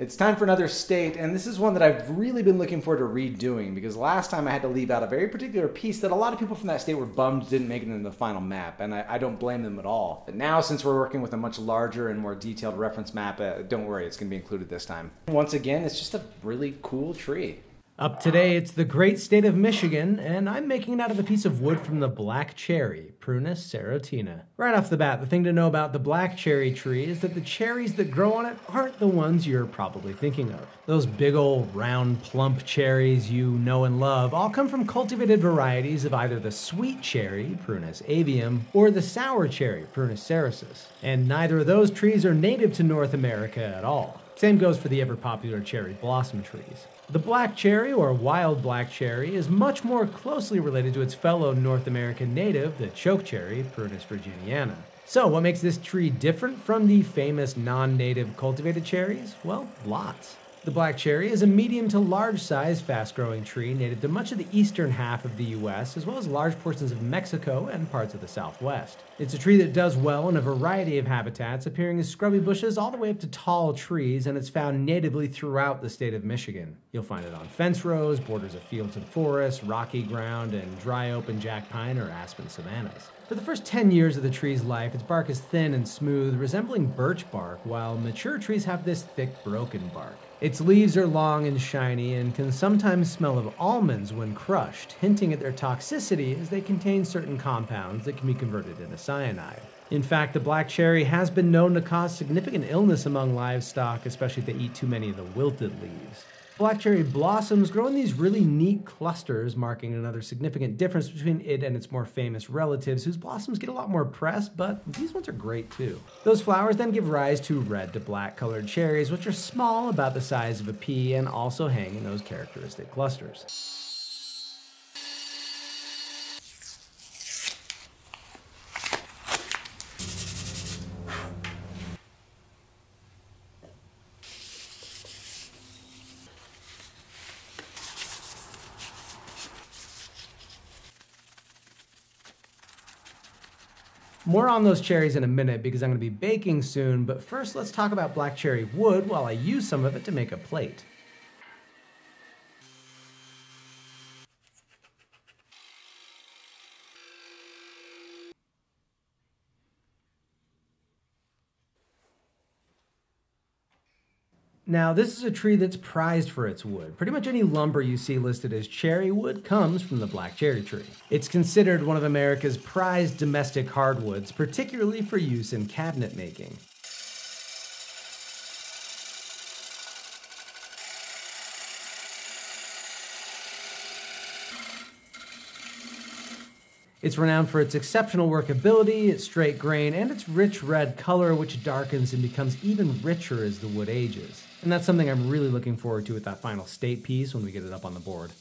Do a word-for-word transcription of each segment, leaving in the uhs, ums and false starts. It's time for another state, and this is one that I've really been looking forward to redoing, because last time I had to leave out a very particular piece that a lot of people from that state were bummed didn't make it into the final map, and I, I don't blame them at all. But now, since we're working with a much larger and more detailed reference map, uh, don't worry, it's going to be included this time. Once again, it's just a really cool tree. Up today, it's the great state of Michigan, and I'm making it out of a piece of wood from the black cherry, Prunus serotina. Right off the bat, the thing to know about the black cherry tree is that the cherries that grow on it aren't the ones you're probably thinking of. Those big old round, plump cherries you know and love all come from cultivated varieties of either the sweet cherry, Prunus avium, or the sour cherry, Prunus cerasus. And neither of those trees are native to North America at all. Same goes for the ever-popular cherry blossom trees. The black cherry, or wild black cherry, is much more closely related to its fellow North American native, the chokecherry, Prunus virginiana. So what makes this tree different from the famous non-native cultivated cherries? Well, lots. The black cherry is a medium to large size, fast-growing tree native to much of the eastern half of the U S, as well as large portions of Mexico and parts of the Southwest. It's a tree that does well in a variety of habitats, appearing as scrubby bushes all the way up to tall trees, and it's found natively throughout the state of Michigan. You'll find it on fence rows, borders of fields and forests, rocky ground, and dry open jack pine or aspen savannas. For the first ten years of the tree's life, its bark is thin and smooth, resembling birch bark, while mature trees have this thick, broken bark. Its leaves are long and shiny and can sometimes smell of almonds when crushed, hinting at their toxicity as they contain certain compounds that can be converted into cyanide. In fact, the black cherry has been known to cause significant illness among livestock, especially if they eat too many of the wilted leaves. Black cherry blossoms grow in these really neat clusters, marking another significant difference between it and its more famous relatives, whose blossoms get a lot more press, but these ones are great too. Those flowers then give rise to red to black colored cherries, which are small, about the size of a pea, and also hang in those characteristic clusters. More on those cherries in a minute, because I'm going to be baking soon, but first let's talk about black cherry wood while I use some of it to make a plate. Now, this is a tree that's prized for its wood. Pretty much any lumber you see listed as cherry wood comes from the black cherry tree. It's considered one of America's prized domestic hardwoods, particularly for use in cabinet making. It's renowned for its exceptional workability, its straight grain, and its rich red color, which darkens and becomes even richer as the wood ages. And that's something I'm really looking forward to with that final state piece when we get it up on the board.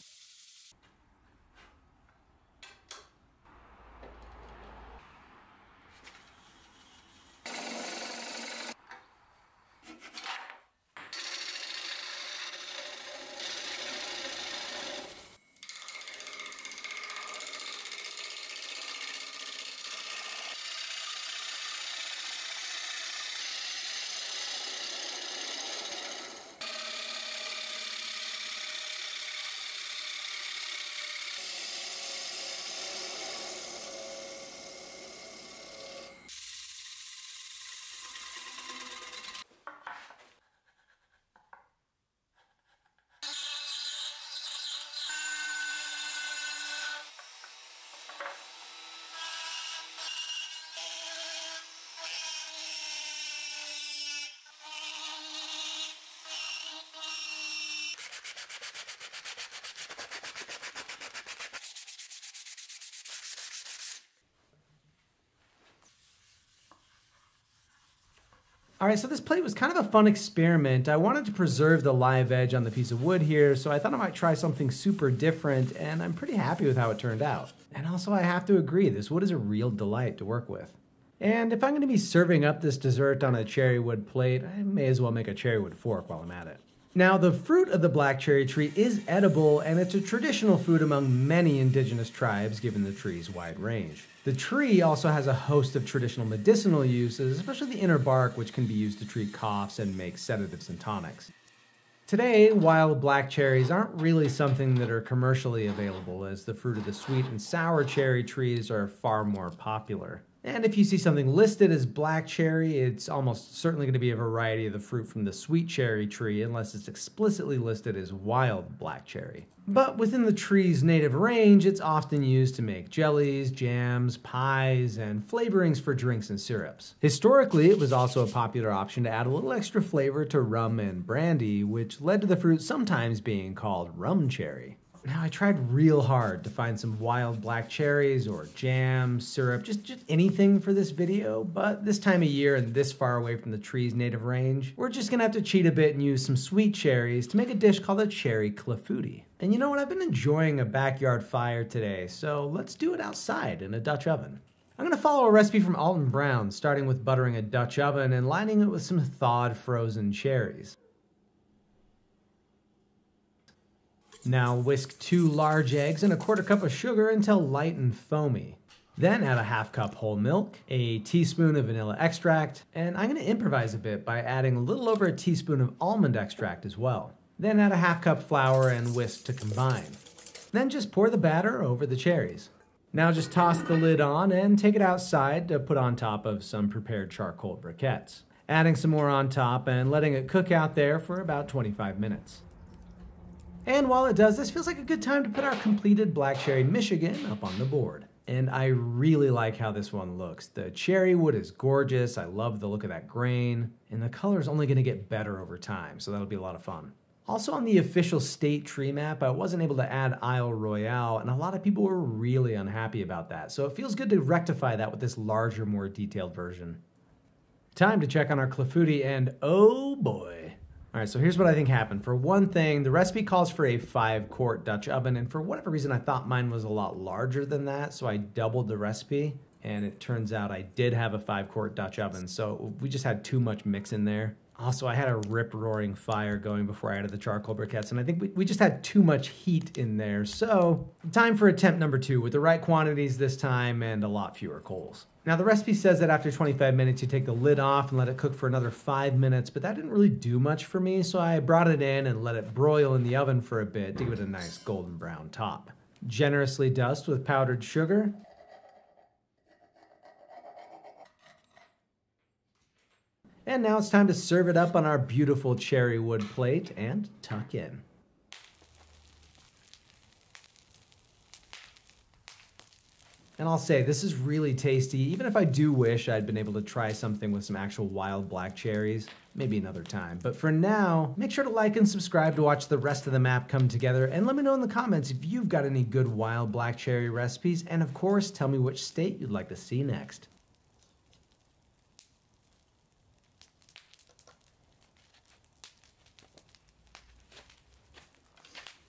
All right, so this plate was kind of a fun experiment. I wanted to preserve the live edge on the piece of wood here, so I thought I might try something super different, and I'm pretty happy with how it turned out. And also, I have to agree, this wood is a real delight to work with. And if I'm gonna be serving up this dessert on a cherry wood plate, I may as well make a cherry wood fork while I'm at it. Now, the fruit of the black cherry tree is edible, and it's a traditional food among many indigenous tribes, given the tree's wide range. The tree also has a host of traditional medicinal uses, especially the inner bark, which can be used to treat coughs and make sedatives and tonics. Today, wild black cherries aren't really something that are commercially available, as the fruit of the sweet and sour cherry trees are far more popular. And if you see something listed as black cherry, it's almost certainly going to be a variety of the fruit from the sweet cherry tree, unless it's explicitly listed as wild black cherry. But within the tree's native range, it's often used to make jellies, jams, pies, and flavorings for drinks and syrups. Historically, it was also a popular option to add a little extra flavor to rum and brandy, which led to the fruit sometimes being called rum cherry. Now, I tried real hard to find some wild black cherries or jam, syrup, just, just anything for this video, but this time of year and this far away from the tree's native range, we're just gonna have to cheat a bit and use some sweet cherries to make a dish called a cherry clafouti. And you know what? I've been enjoying a backyard fire today, so let's do it outside in a Dutch oven. I'm gonna follow a recipe from Alton Brown, starting with buttering a Dutch oven and lining it with some thawed frozen cherries. Now whisk two large eggs and a quarter cup of sugar until light and foamy. Then add a half cup whole milk, a teaspoon of vanilla extract, and I'm going to improvise a bit by adding a little over a teaspoon of almond extract as well. Then add a half cup flour and whisk to combine. Then just pour the batter over the cherries. Now just toss the lid on and take it outside to put on top of some prepared charcoal briquettes, adding some more on top and letting it cook out there for about twenty-five minutes. And while it does, this feels like a good time to put our completed black cherry Michigan up on the board. And I really like how this one looks. The cherry wood is gorgeous. I love the look of that grain. And the color is only going to get better over time, so that'll be a lot of fun. Also, on the official state tree map, I wasn't able to add Isle Royale, and a lot of people were really unhappy about that. So it feels good to rectify that with this larger, more detailed version. Time to check on our clafouti, and oh boy. All right, so here's what I think happened. For one thing, the recipe calls for a five-quart Dutch oven, and for whatever reason, I thought mine was a lot larger than that, so I doubled the recipe, and it turns out I did have a five-quart Dutch oven, so we just had too much mix in there. Also, I had a rip-roaring fire going before I added the charcoal briquettes, and I think we, we just had too much heat in there, so time for attempt number two, with the right quantities this time and a lot fewer coals. Now, the recipe says that after twenty-five minutes, you take the lid off and let it cook for another five minutes, but that didn't really do much for me, so I brought it in and let it broil in the oven for a bit to give it a nice golden brown top. Generously dust with powdered sugar. And now it's time to serve it up on our beautiful cherry wood plate and tuck in. And I'll say, this is really tasty, even if I do wish I'd been able to try something with some actual wild black cherries, maybe another time. But for now, make sure to like and subscribe to watch the rest of the map come together, and let me know in the comments if you've got any good wild black cherry recipes, and of course, tell me which state you'd like to see next.